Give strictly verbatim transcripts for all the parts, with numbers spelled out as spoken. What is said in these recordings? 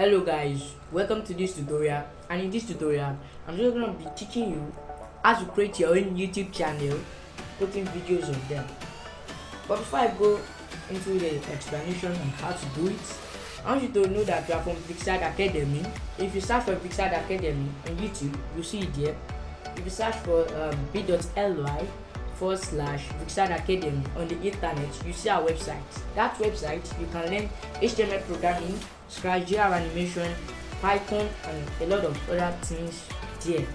Hello guys, welcome to this tutorial, and in this tutorial I'm just going to be teaching you how to create your own YouTube channel, putting videos on them. But before I go into the explanation on how to do it, I want you to know that you are from Vicsad Academy. If you search for Vicsad Academy on YouTube, you see it there. If you search for um, bit.ly forward slash Vicsad Academy on the internet, you see our website. That website, you can learn H T M L programming, Scratch Junior animation, Python, and a lot of other things there.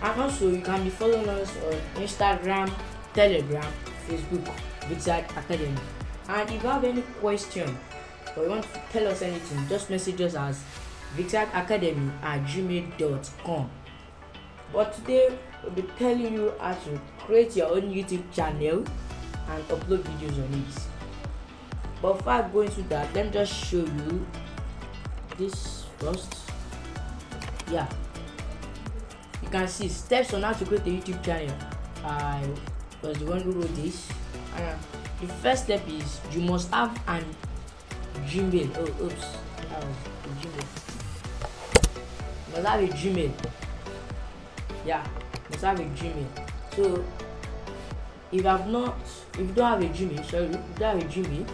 And also, you can be following us on Instagram, Telegram, Facebook, Vicsad Academy. And if you have any question or you want to tell us anything, just message us as vicsad academy at gmail dot com. But today we'll be telling you how to create your own YouTube channel and upload videos on it. But before I go into that, let me just show you this first. Yeah, you can see steps on how to create a YouTube channel. I was the one who wrote this. And the first step is you must have an Gmail. Oh, oops, that was a Gmail. You must have a Gmail. Yeah, you must have a Gmail. So if you have not, if you don't have a Gmail, sorry, if you don't have a Gmail,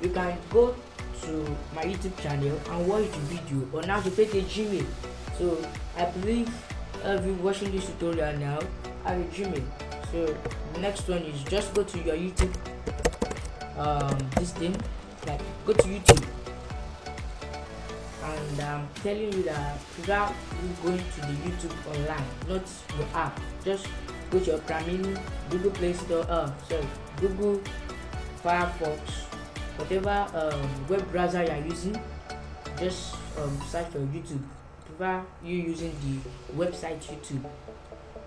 you can go to my YouTube channel and watch the video on how to create a Gmail. So I believe every watching this tutorial now have a Gmail. So the next one is just go to your YouTube. Um, this thing, like go to YouTube, and I'm telling you that without you going to the YouTube online, not your app, just go to your primary Google Play Store, uh, sorry, Google Firefox, whatever um, web browser you are using, just um, search for YouTube. Prefer you using the website YouTube,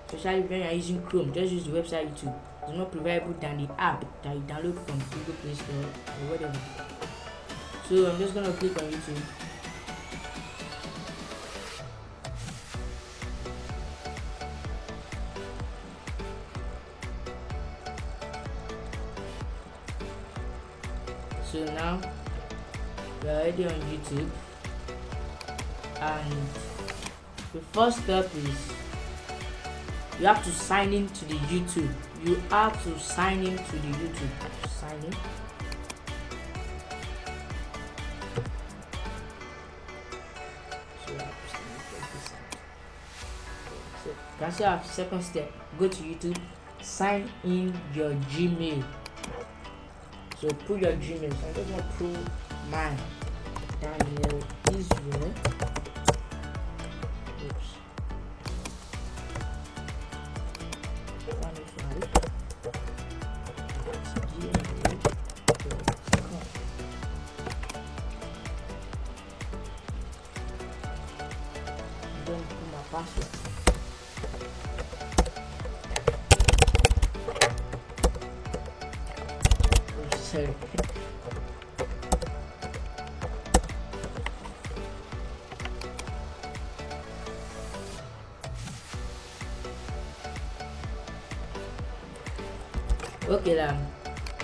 especially when you are using Chrome, just use the website YouTube. It's more preferable than the app that you download from Google Play Store or whatever. So I'm just gonna click on YouTube. So now we're already on YouTube, and the first step is you have to sign in to the YouTube. You have to sign in to the YouTube. Sign in. So, so that's your second step. Go to YouTube. Sign in your Gmail. So put your Gmail. So I'm just gonna put mine. Daniel Israel. Oops. Password. Oh, sorry. Okay, um,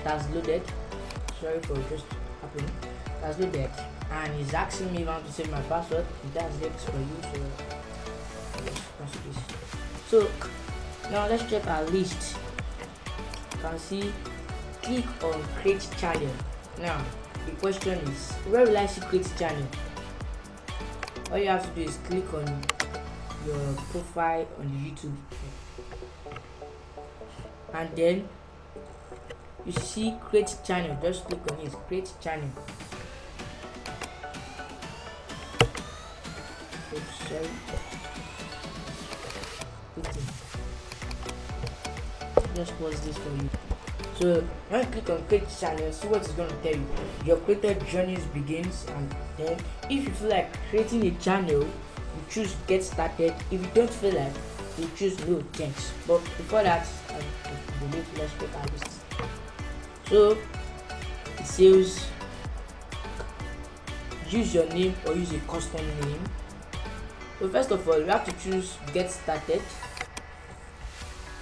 that's loaded. Sorry for just happening. That's loaded, and he's asking me if I want to save my password. That's next for you. So. So now let's check our list. You can see click on create channel. Now the question is, where will I see create channel? All you have to do is click on your profile on YouTube, and then you see create channel. Just click on it, create channel. Oops, sorry. Just pause this for you. So when you click on create channel, see what it's going to tell you. Your creator journey begins, and then if you feel like creating a channel, you choose get started. If you don't feel like, you choose no thanks. But before that, I believe let's check our list. So it says use your name or use a custom name. So first of all, you have to choose get started,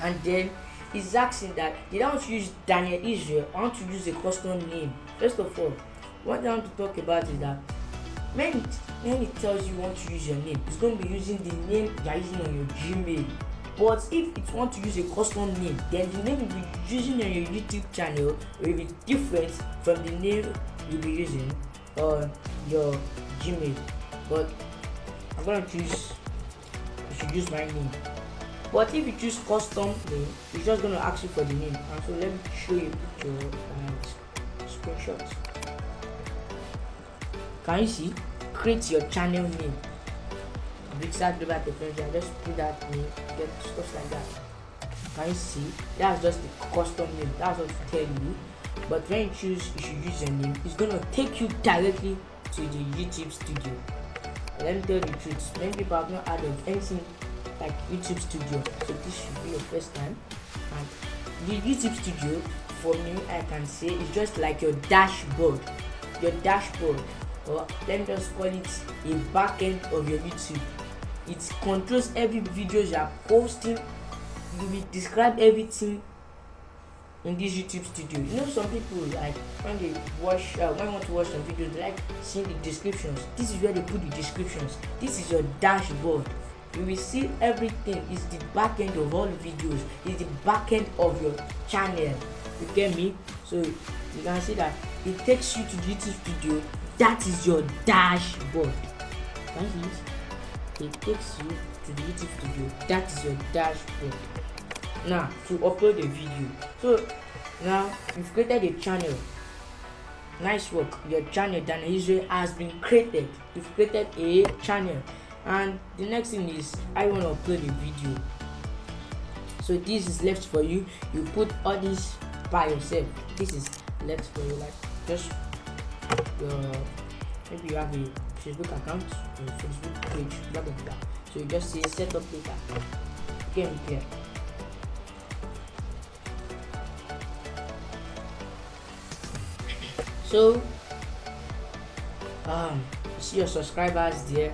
and then he's asking that they don't use Daniel Israel, I want to use a custom name. First of all, what I want to talk about is that when it, when it tells you want to use your name, it's going to be using the name you are using on your Gmail. But if it want to use a custom name, then the name you'll be using on your YouTube channel will be different from the name you'll be using on your Gmail. But I'm gonna choose, I should use my name. But if you choose custom name, it's just gonna ask you for the name. And so let me show you a picture and screenshot. Can you see? Create your channel name. Vicsad Academy. I just put that name, get stuff like that. Can you see? That's just the custom name. That's what it tells you. But when you choose, you should use your name. It's gonna take you directly to the YouTube Studio. Let me tell you the truth. Many people have not added anything like YouTube Studio, so this should be your first time. And the YouTube Studio, for me, I can say it's just like your dashboard. Your dashboard, or let me just call it a backend of your YouTube. It controls every video you are posting. You will describe everything in this YouTube Studio. You know, some people like when they watch, uh, when I want to watch some videos, they like seeing the descriptions. This is where they put the descriptions. This is your dashboard. You will see everything. It's the back end of all videos. It's the back end of your channel. You get me? So you can see that it takes you to the YouTube Studio. That is your dashboard. Can you see it? It takes you to the YouTube Studio. That is your dashboard. Now to upload a video. So now you've created a channel. Nice work. Your channel, Daniel Israel, has been created. You've created a channel. And the next thing is, I want to upload a video. So this is left for you. You put all this by yourself. This is left for you, like just your, maybe you have a Facebook account, a Facebook page, blah blah blah. So you just say set up later. Again here. So um, you see your subscribers there.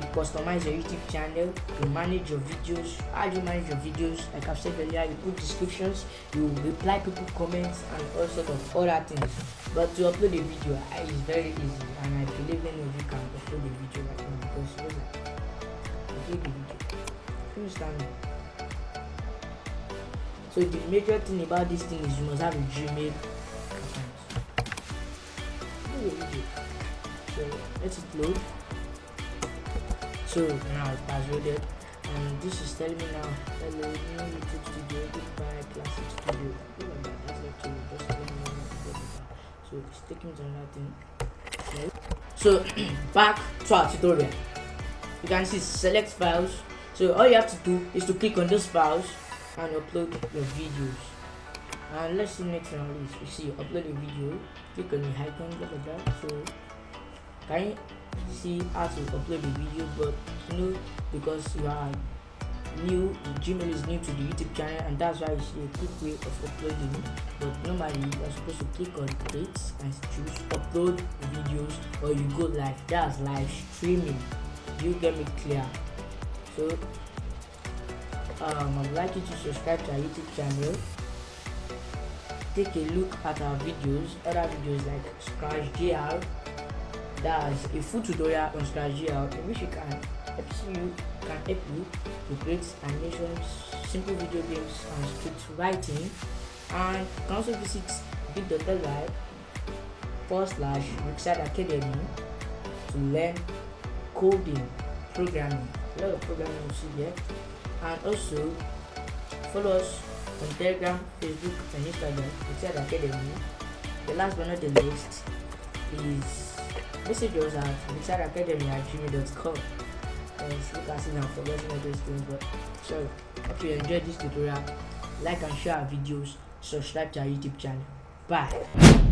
You customize your YouTube channel, you manage your videos. How do you manage your videos? Like I've said earlier, you put descriptions, you reply people comments and all sort of other things. But to upload a video is very easy, and I believe any of you can upload a video right now, because you know that upload the video. So the major thing about this thing is you must have a Gmail account. So let it load. So now it has loaded, and this is telling me now, hello, new YouTube Studio, goodbye classic studio. So it's taking to another thing. Okay. So back to our tutorial. You can see select files. So all you have to do is to click on those files and upload your videos. And let's see next on this. You see, you upload a video, click on the icon, blah blah blah. So can you see how to upload the video? But you know, because you are new, the Gmail is new to the YouTube channel, and that's why it's a quick way of uploading it. But normally you are supposed to click on it and choose upload videos, or you go live. That's live streaming. You get me clear? So um, I'd like you to subscribe to our YouTube channel. Take a look at our videos, other videos like Scratch Jr. That's a full tutorial on Scratch Jr, in which you can help you can help you to create animations, simple video games, and script writing. And you can also visit bit.ly forward slash Vicsad Academy to learn coding, programming, a lot of programming you see there. And also follow us on Telegram, Facebook, and Instagram, Vicsad Academy. The last but not the least is message us at vicsad academy at gmail dot com. Yes, you can see now forgetting all those things, but sorry. Hope you enjoyed this tutorial. Like and share our videos. Subscribe to our YouTube channel. Bye.